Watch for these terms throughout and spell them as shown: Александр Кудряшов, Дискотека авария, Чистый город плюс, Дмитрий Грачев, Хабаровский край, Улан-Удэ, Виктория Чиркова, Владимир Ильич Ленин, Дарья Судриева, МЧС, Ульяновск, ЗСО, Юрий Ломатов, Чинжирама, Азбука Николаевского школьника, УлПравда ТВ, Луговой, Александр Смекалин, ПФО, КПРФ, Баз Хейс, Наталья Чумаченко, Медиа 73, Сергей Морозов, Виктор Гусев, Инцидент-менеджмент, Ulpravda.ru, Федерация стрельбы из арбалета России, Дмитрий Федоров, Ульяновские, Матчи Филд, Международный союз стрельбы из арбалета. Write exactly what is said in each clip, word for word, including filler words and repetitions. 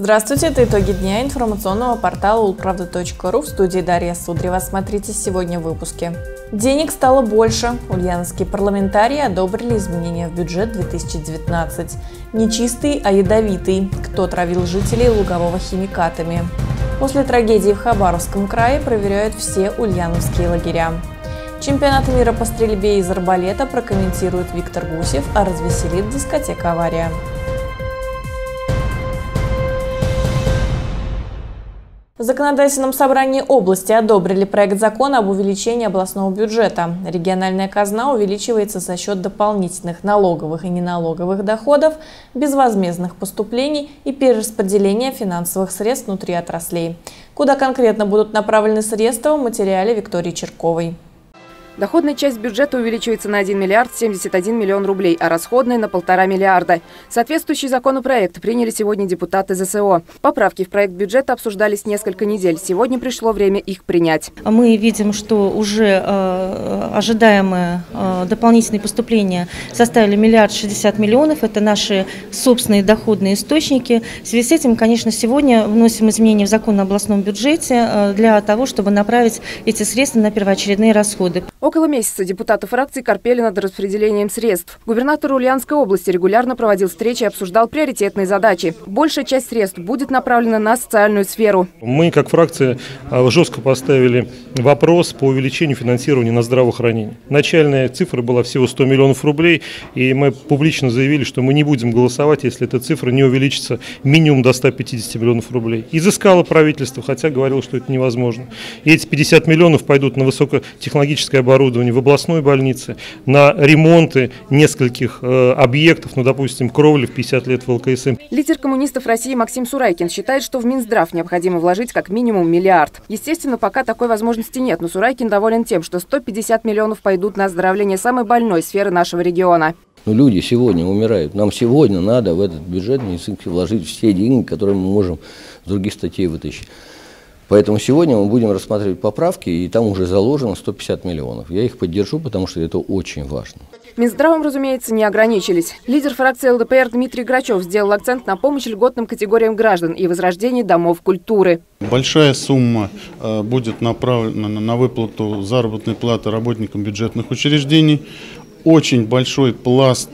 Здравствуйте, это итоги дня информационного портала ульправда точка ру, в студии Дарья Судриева. Смотрите сегодня в выпуске. Денег стало больше. Ульяновские парламентарии одобрили изменения в бюджет две тысячи девятнадцать. Не чистый, а ядовитый. Кто травил жителей Лугового химикатами? После трагедии в Хабаровском крае проверяют все ульяновские лагеря. Чемпионат мира по стрельбе из арбалета прокомментирует Виктор Гусев, а развеселит дискотека авария. В законодательном собрании области одобрили проект закона об увеличении областного бюджета. Региональная казна увеличивается за счет дополнительных налоговых и неналоговых доходов, безвозмездных поступлений и перераспределения финансовых средств внутри отраслей. Куда конкретно будут направлены средства, в материале Виктории Чирковой. Доходная часть бюджета увеличивается на один миллиард семьдесят один миллион рублей, а расходная – на полтора миллиарда. Соответствующий законопроект приняли сегодня депутаты ЗСО. Поправки в проект бюджета обсуждались несколько недель. Сегодня пришло время их принять. Мы видим, что уже э, ожидаемые э, дополнительные поступления составили миллиард шестьдесят миллионов. Это наши собственные доходные источники. В связи с этим, конечно, сегодня вносим изменения в закон о областном бюджете э, для того, чтобы направить эти средства на первоочередные расходы. Около месяца депутаты фракции корпели над распределением средств. Губернатор Ульяновской области регулярно проводил встречи и обсуждал приоритетные задачи. Большая часть средств будет направлена на социальную сферу. Мы, как фракция, жестко поставили вопрос по увеличению финансирования на здравоохранение. Начальная цифра была всего сто миллионов рублей, и мы публично заявили, что мы не будем голосовать, если эта цифра не увеличится минимум до ста пятидесяти миллионов рублей. Изыскало правительство, хотя говорило, что это невозможно. И эти пятьдесят миллионов пойдут на высокотехнологическое оборудование, в областной больнице, на ремонты нескольких э, объектов, ну, допустим, кровли в пятьдесят лет в ЛКСМ. Лидер коммунистов России Максим Сурайкин считает, что в Минздрав необходимо вложить как минимум миллиард. Естественно, пока такой возможности нет, но Сурайкин доволен тем, что сто пятьдесят миллионов пойдут на оздоровление самой больной сферы нашего региона. Но люди сегодня умирают. Нам сегодня надо в этот бюджет медицинский вложить все деньги, которые мы можем с других статей вытащить. Поэтому сегодня мы будем рассматривать поправки, и там уже заложено сто пятьдесят миллионов. Я их поддержу, потому что это очень важно. Минздравом, разумеется, не ограничились. Лидер фракции ЛДПР Дмитрий Грачев сделал акцент на помощь льготным категориям граждан и возрождении домов культуры. Большая сумма будет направлена на выплату заработной платы работникам бюджетных учреждений. Очень большой пласт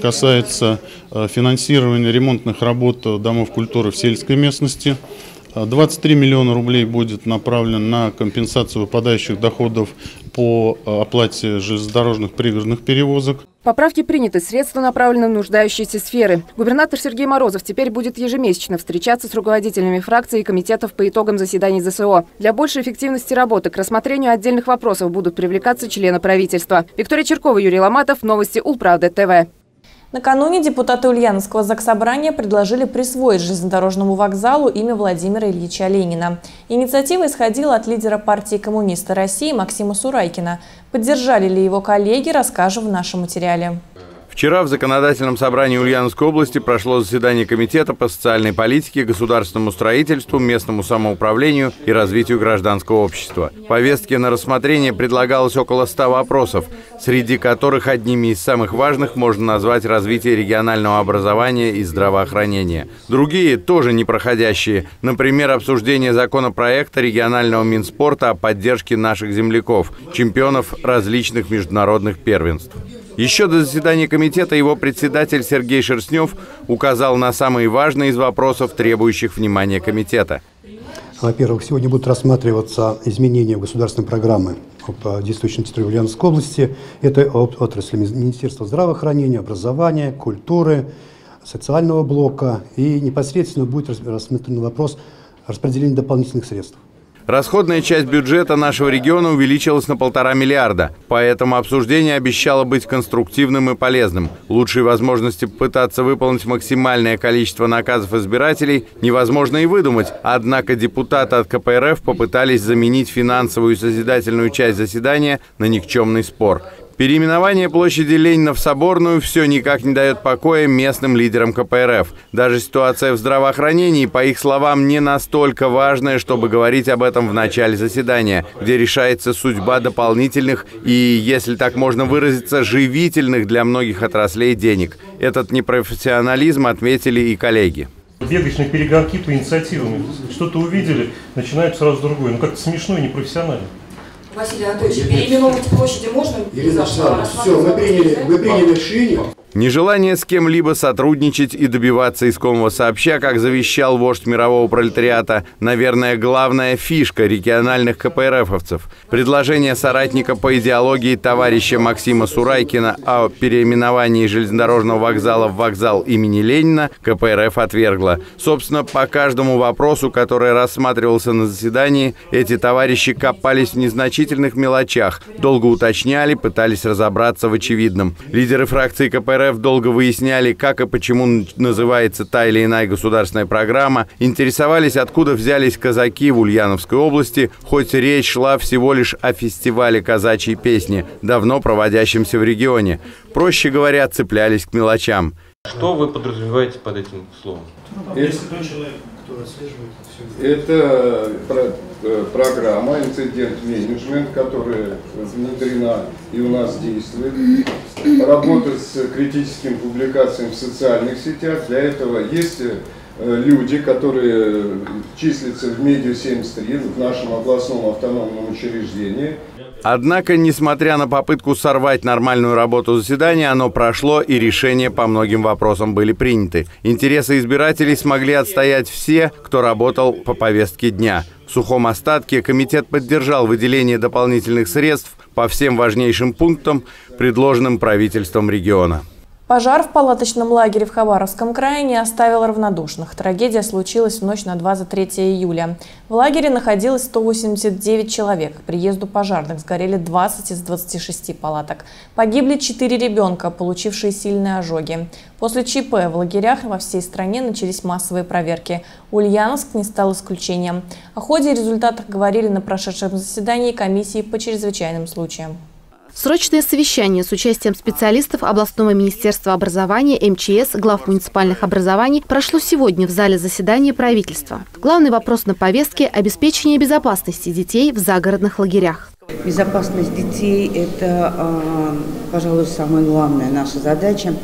касается финансирования ремонтных работ домов культуры в сельской местности. двадцать три миллиона рублей будет направлено на компенсацию выпадающих доходов по оплате железнодорожных пригородных перевозок. Поправки приняты, средства направлены в нуждающиеся сферы. Губернатор Сергей Морозов теперь будет ежемесячно встречаться с руководителями фракций и комитетов по итогам заседаний ЗСО. Для большей эффективности работы к рассмотрению отдельных вопросов будут привлекаться члены правительства. Виктория Чиркова, Юрий Ломатов, новости УлПравда ТВ. Накануне депутаты Ульяновского заксобрания предложили присвоить железнодорожному вокзалу имя Владимира Ильича Ленина. Инициатива исходила от лидера партии «Коммунисты России» Максима Сурайкина. Поддержали ли его коллеги, расскажем в нашем материале. Вчера в законодательном собрании Ульяновской области прошло заседание Комитета по социальной политике, государственному строительству, местному самоуправлению и развитию гражданского общества. В повестке на рассмотрение предлагалось около ста вопросов, среди которых одними из самых важных можно назвать развитие регионального образования и здравоохранения. Другие тоже непроходящие, например, обсуждение законопроекта регионального Минспорта о поддержке наших земляков, чемпионов различных международных первенств. Еще до заседания комитета его председатель Сергей Шерстнев указал на самые важные из вопросов, требующих внимания комитета. Во-первых, сегодня будут рассматриваться изменения в государственной программе по действующей территории Ульяновской области. Это отрасли Министерства здравоохранения, образования, культуры, социального блока. И непосредственно будет рассмотрен вопрос распределения дополнительных средств. Расходная часть бюджета нашего региона увеличилась на полтора миллиарда, поэтому обсуждение обещало быть конструктивным и полезным. Лучшие возможности попытаться выполнить максимальное количество наказов избирателей невозможно и выдумать, однако депутаты от КПРФ попытались заменить финансовую и созидательную часть заседания на никчемный спор. Переименование площади Ленина в Соборную все никак не дает покоя местным лидерам КПРФ. Даже ситуация в здравоохранении, по их словам, не настолько важная, чтобы говорить об этом в начале заседания, где решается судьба дополнительных и, если так можно выразиться, живительных для многих отраслей денег. Этот непрофессионализм отметили и коллеги. Бегаешь на перегонки по инициативам, что-то увидели, начинают сразу другое. Ну как-то смешно и непрофессионально. Василий Анатольевич, переименовывать площади можно? Ирина Антоновна, все, мы приняли, мы приняли решение. Нежелание с кем-либо сотрудничать и добиваться искомого сообща, как завещал вождь мирового пролетариата, наверное, главная фишка региональных КПРФовцев. Предложение соратника по идеологии товарища Максима Сурайкина о переименовании железнодорожного вокзала в вокзал имени Ленина КПРФ отвергло. Собственно, по каждому вопросу, который рассматривался на заседании, эти товарищи копались в незначительных мелочах, долго уточняли, пытались разобраться в очевидном. Лидеры фракции КПРФ долго выясняли, как и почему называется та или иная государственная программа, интересовались, откуда взялись казаки в Ульяновской области, хоть речь шла всего лишь о фестивале казачьей песни, давно проводящемся в регионе. Проще говоря, цеплялись к мелочам. Что вы подразумеваете под этим словом? Это, это про, программа «Инцидент-менеджмент», которая внедрена и у нас действует. Работа с критическими публикациями в социальных сетях. Для этого есть люди, которые числятся в Медиа семьдесят три, в нашем областном автономном учреждении. Однако, несмотря на попытку сорвать нормальную работу заседания, оно прошло, и решения по многим вопросам были приняты. Интересы избирателей смогли отстоять все, кто работал по повестке дня. В сухом остатке комитет поддержал выделение дополнительных средств по всем важнейшим пунктам, предложенным правительством региона. Пожар в палаточном лагере в Хабаровском крае не оставил равнодушных. Трагедия случилась в ночь на двадцать третье июля. В лагере находилось сто восемьдесят девять человек. К приезду пожарных сгорели двадцать из двадцати шести палаток. Погибли четыре ребенка, получившие сильные ожоги. После ЧП в лагерях во всей стране начались массовые проверки. Ульяновск не стал исключением. О ходе и результатах говорили на прошедшем заседании комиссии по чрезвычайным случаям. Срочное совещание с участием специалистов областного министерства образования, МЧС, глав муниципальных образований прошло сегодня в зале заседания правительства. Главный вопрос на повестке – обеспечение безопасности детей в загородных лагерях. Безопасность детей – это, пожалуй, самая главная наша задача.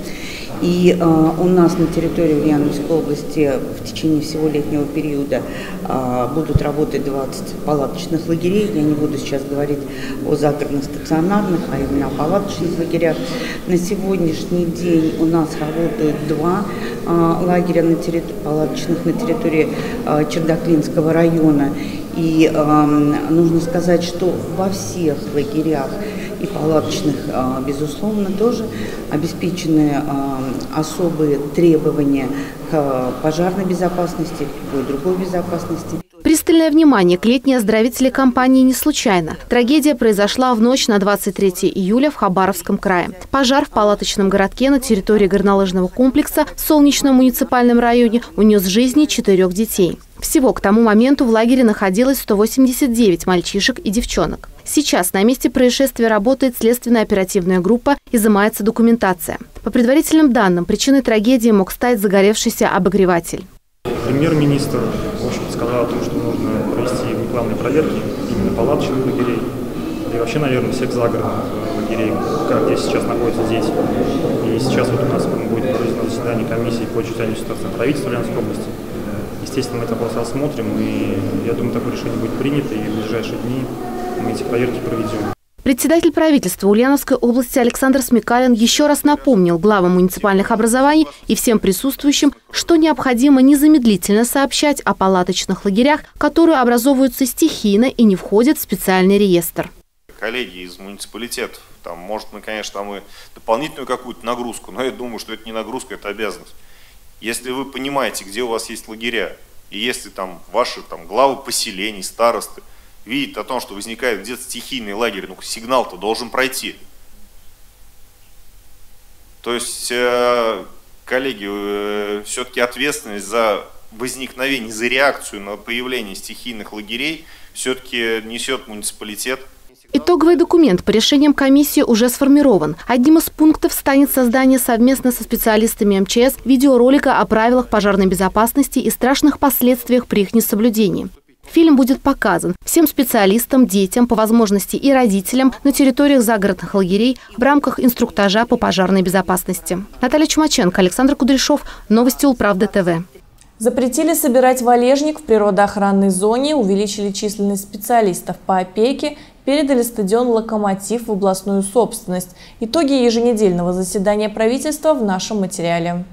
И э, у нас на территории Ульяновской области в течение всего летнего периода э, будут работать двадцать палаточных лагерей. Я не буду сейчас говорить о загородных стационарных, а именно о палаточных лагерях. На сегодняшний день у нас работают два э, лагеря на территории, палаточных на территории э, Чердаклинского района. И э, нужно сказать, что во всех лагерях и палаточных, безусловно, тоже обеспечены особые требования к пожарной безопасности, к любой другой безопасности. Пристальное внимание к летней оздоровительной кампании не случайно. Трагедия произошла в ночь на двадцать третье июля в Хабаровском крае. Пожар в палаточном городке на территории горнолыжного комплекса в Солнечном муниципальном районе унес жизни четырех детей. Всего к тому моменту в лагере находилось сто восемьдесят девять мальчишек и девчонок. Сейчас на месте происшествия работает следственно-оперативная группа, изымается документация. По предварительным данным, причиной трагедии мог стать загоревшийся обогреватель. Премьер-министр, в общем, сказал о том, что нужно провести внеплановые проверки именно палаточных лагерей и вообще, наверное, всех загородных лагерей, где сейчас находятся дети. И сейчас вот у нас будет проведено заседание комиссии по чрезвычайной ситуации правительства Ульяновской области. Естественно, мы это просто рассмотрим, и я думаю, такое решение будет принято, и в ближайшие дни мы эти проверки проведем. Председатель правительства Ульяновской области Александр Смекалин еще раз напомнил главам муниципальных образований и всем присутствующим, что необходимо незамедлительно сообщать о палаточных лагерях, которые образовываются стихийно и не входят в специальный реестр. Коллеги из муниципалитетов, там, может, мы, конечно, там и дополнительную какую-то нагрузку, но я думаю, что это не нагрузка, это обязанность. Если вы понимаете, где у вас есть лагеря, и если там ваши там, главы поселений, старосты видят о том, что возникает где-то стихийный лагерь, ну сигнал-то должен пройти. То есть, э, коллеги, э, все-таки ответственность за возникновение, за реакцию на появление стихийных лагерей все-таки несет муниципалитет. Итоговый документ по решениям комиссии уже сформирован. Одним из пунктов станет создание совместно со специалистами МЧС видеоролика о правилах пожарной безопасности и страшных последствиях при их несоблюдении. Фильм будет показан всем специалистам, детям, по возможности и родителям на территориях загородных лагерей в рамках инструктажа по пожарной безопасности. Наталья Чумаченко, Александр Кудряшов. Новости УлПравда ТВ. Запретили собирать валежник в природоохранной зоне, увеличили численность специалистов по опеке, передали стадион «Локомотив» в областную собственность. Итоги еженедельного заседания правительства в нашем материале.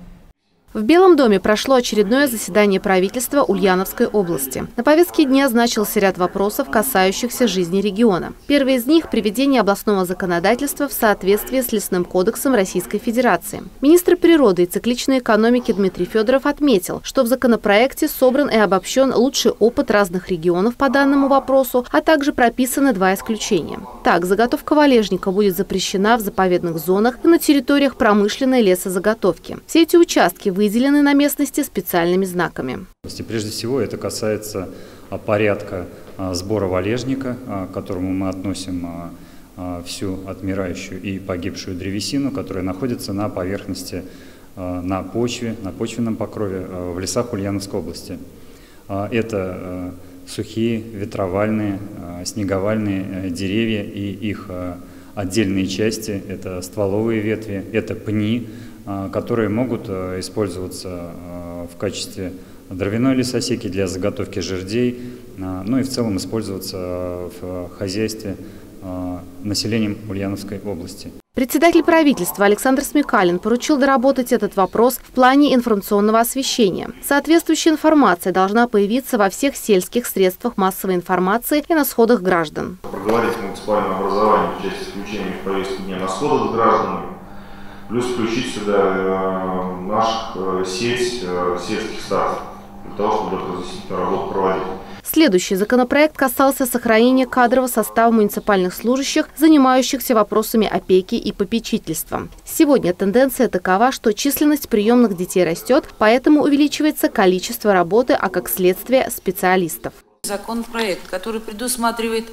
В Белом доме прошло очередное заседание правительства Ульяновской области. На повестке дня значился ряд вопросов, касающихся жизни региона. Первый из них – приведение областного законодательства в соответствие с Лесным кодексом Российской Федерации. Министр природы и цикличной экономики Дмитрий Федоров отметил, что в законопроекте собран и обобщен лучший опыт разных регионов по данному вопросу, а также прописаны два исключения. Так, заготовка валежника будет запрещена в заповедных зонах и на территориях промышленной лесозаготовки. Все эти участки вы выделены на местности специальными знаками. Прежде всего это касается порядка сбора валежника, к которому мы относим всю отмирающую и погибшую древесину, которая находится на поверхности, на почве, на почвенном покрове в лесах Ульяновской области. Это сухие, ветровальные, снеговальные деревья и их отдельные части, это стволовые ветви, это пни, которые могут использоваться в качестве дровяной лесосеки для заготовки жердей, ну и в целом использоваться в хозяйстве населением Ульяновской области. Председатель правительства Александр Смекалин поручил доработать этот вопрос в плане информационного освещения. Соответствующая информация должна появиться во всех сельских средствах массовой информации и на сходах граждан. Проговорить муниципальное образование в части включения в повестку дня на сходах граждан, плюс включить сюда нашу сеть сельских стартов, для того, чтобы эту действительно работу проводить. Следующий законопроект касался сохранения кадрового состава муниципальных служащих, занимающихся вопросами опеки и попечительства. Сегодня тенденция такова, что численность приемных детей растет, поэтому увеличивается количество работы, а как следствие – специалистов. Законопроект, который предусматривает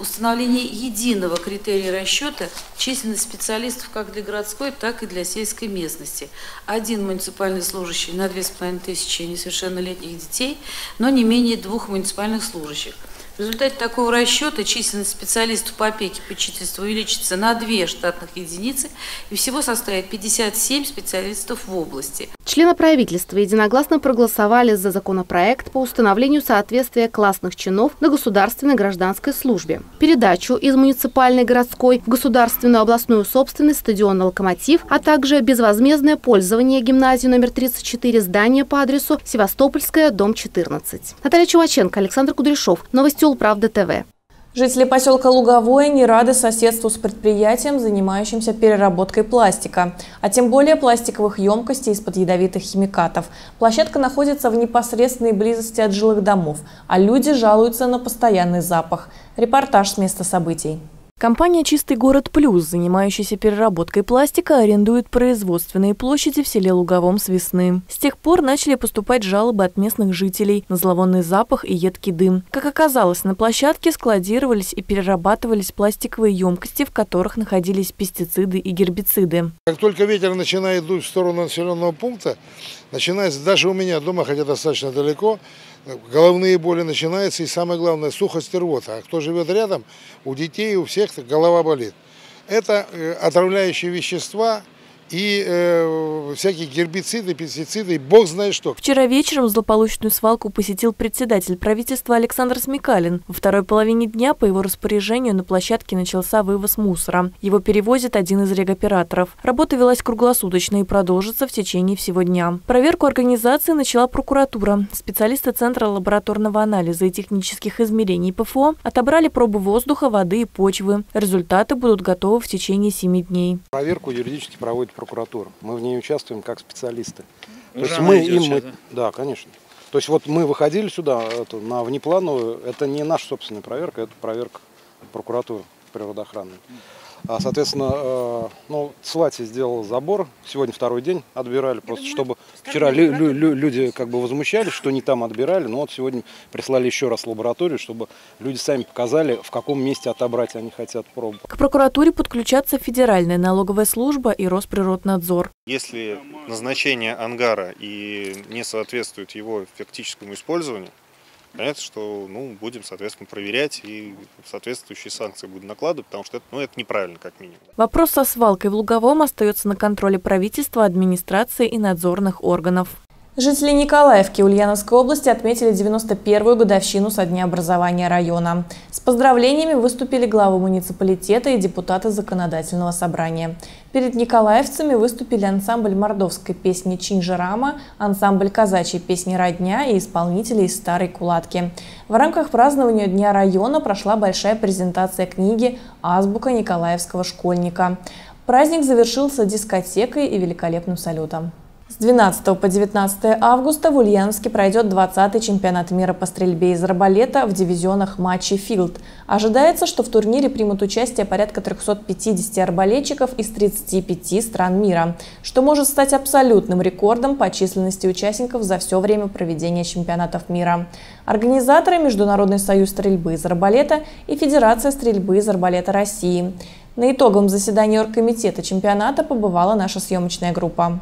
установление единого критерия расчета численности специалистов как для городской, так и для сельской местности. Один муниципальный служащий на две с половиной тысячи несовершеннолетних детей, но не менее двух муниципальных служащих. В результате такого расчета численность специалистов по опеке и попечительству увеличится на две штатных единицы и всего составит пятьдесят семь специалистов в области. Члены правительства единогласно проголосовали за законопроект по установлению соответствия классных чинов на государственной гражданской службе, передачу из муниципальной городской в государственную областную собственность стадиона «Локомотив», а также безвозмездное пользование гимназии номер тридцать четыре здания по адресу Севастопольская, дом четырнадцать. Наталья Чумаченко, Александр Кудряшов. Новости УлПравда ТВ. Жители поселка Луговое не рады соседству с предприятием, занимающимся переработкой пластика, а тем более пластиковых емкостей из-под ядовитых химикатов. Площадка находится в непосредственной близости от жилых домов, а люди жалуются на постоянный запах. Репортаж с места событий. Компания «Чистый город плюс», занимающаяся переработкой пластика, арендует производственные площади в селе Луговом с весны. С тех пор начали поступать жалобы от местных жителей на зловонный запах и едкий дым. Как оказалось, на площадке складировались и перерабатывались пластиковые емкости, в которых находились пестициды и гербициды. Как только ветер начинает дуть в сторону населенного пункта, начинается даже у меня дома, хотя достаточно далеко, головные боли начинаются и самое главное сухость и рвота. А кто живет рядом, у детей, у всех голова болит. Это отравляющие вещества и э, всякие гербициды, пестициды, бог знает что. Вчера вечером злополучную свалку посетил председатель правительства Александр Смекалин. Во второй половине дня по его распоряжению на площадке начался вывоз мусора. Его перевозит один из регоператоров. Работа велась круглосуточно и продолжится в течение всего дня. Проверку организации начала прокуратура. Специалисты Центра лабораторного анализа и технических измерений ПФО отобрали пробы воздуха, воды и почвы. Результаты будут готовы в течение семи дней. Проверку юридически проводит прокуратура. Мы в ней участвуем как специалисты. То есть мы им, сейчас, да? да, конечно. То есть вот мы выходили сюда это, на внеплановую. Это не наша собственная проверка, это проверка прокуратуры природоохранной. А, соответственно, э, ну, Слати сделал забор. Сегодня второй день отбирали, просто чтобы вчера лю лю лю люди как бы возмущались, что не там отбирали. Но вот сегодня прислали еще раз в лабораторию, чтобы люди сами показали, в каком месте отобрать они хотят пробу. К прокуратуре подключатся Федеральная налоговая служба и Росприроднадзор. Если назначение ангара и не соответствует его фактическому использованию, понятно, что ну, будем, соответственно, проверять и соответствующие санкции будут накладывать, потому что это, ну, это неправильно, как минимум. Вопрос со свалкой в Луговом остается на контроле правительства, администрации и надзорных органов. Жители Николаевки Ульяновской области отметили девяносто первую годовщину со дня образования района. С поздравлениями выступили главы муниципалитета и депутаты законодательного собрания. Перед николаевцами выступили ансамбль мордовской песни «Чинжирама», ансамбль казачьей песни «Родня» и исполнители из «Старой кулатки». В рамках празднования Дня района прошла большая презентация книги «Азбука Николаевского школьника». Праздник завершился дискотекой и великолепным салютом. С двенадцатого по девятнадцатое августа в Ульяновске пройдет двадцатый чемпионат мира по стрельбе из арбалета в дивизионах «Матчи Филд». Ожидается, что в турнире примут участие порядка трёхсот пятидесяти арбалетчиков из тридцати пяти стран мира, что может стать абсолютным рекордом по численности участников за все время проведения чемпионатов мира. Организаторы – Международный союз стрельбы из арбалета и Федерация стрельбы из арбалета России. На итоговом заседании оргкомитета чемпионата побывала наша съемочная группа.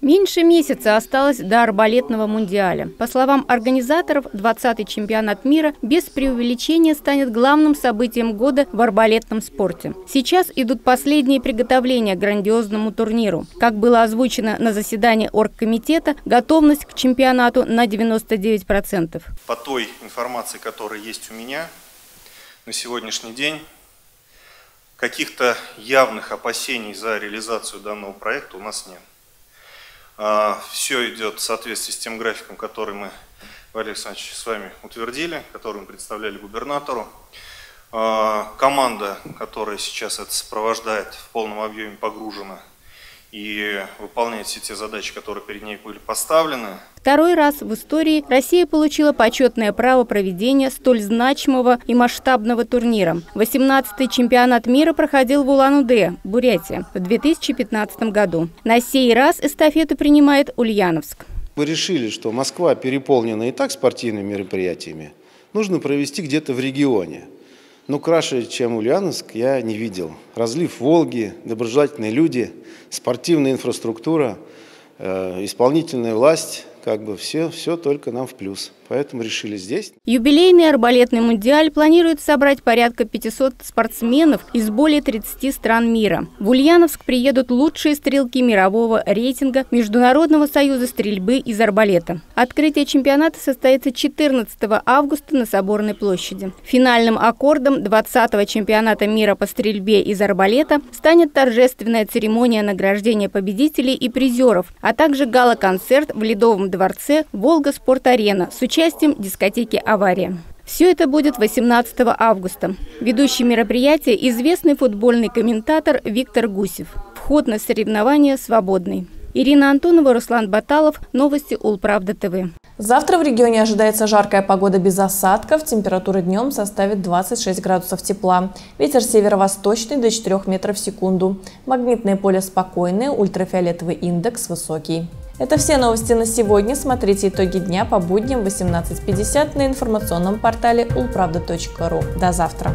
Меньше месяца осталось до арбалетного мундиаля. По словам организаторов, двадцатый чемпионат мира без преувеличения станет главным событием года в арбалетном спорте. Сейчас идут последние приготовления к грандиозному турниру. Как было озвучено на заседании оргкомитета, готовность к чемпионату на девяносто девять процентов. По той информации, которая есть у меня на сегодняшний день, каких-то явных опасений за реализацию данного проекта у нас нет. Все идет в соответствии с тем графиком, который мы, Валерий Александрович, с вами утвердили, который мы представляли губернатору. Команда, которая сейчас это сопровождает, в полном объеме погружена и выполняет все те задачи, которые перед ней были поставлены. Второй раз в истории Россия получила почетное право проведения столь значимого и масштабного турнира. восемнадцатый чемпионат мира проходил в Улан-Удэ, Бурятия, в две тысячи пятнадцатом году. На сей раз эстафету принимает Ульяновск. Мы решили, что Москва переполнена и так спортивными мероприятиями. Нужно провести где-то в регионе. Но краше, чем Ульяновск, я не видел. Разлив Волги, доброжелательные люди, спортивная инфраструктура, э, исполнительная власть. Как бы все, все только нам в плюс. Поэтому решили здесь. Юбилейный арбалетный мундиаль планирует собрать порядка пятисот спортсменов из более тридцати стран мира. В Ульяновск приедут лучшие стрелки мирового рейтинга Международного союза стрельбы из арбалета. Открытие чемпионата состоится четырнадцатого августа на Соборной площади. Финальным аккордом двадцатого чемпионата мира по стрельбе из арбалета станет торжественная церемония награждения победителей и призеров, а также гала-концерт в Ледовом дворце дворце «Волга-спорт-арена» с участием дискотеки «Авария». Все это будет восемнадцатого августа. Ведущий мероприятие – известный футбольный комментатор Виктор Гусев. Вход на соревнования свободный. Ирина Антонова, Руслан Баталов. Новости УлПравда ТВ. Завтра в регионе ожидается жаркая погода без осадков. Температура днем составит двадцать шесть градусов тепла. Ветер северо-восточный до четырёх метров в секунду. Магнитное поле спокойное, ультрафиолетовый индекс высокий. Это все новости на сегодня. Смотрите итоги дня по будням в восемнадцать пятьдесят на информационном портале ульправда точка ру. До завтра!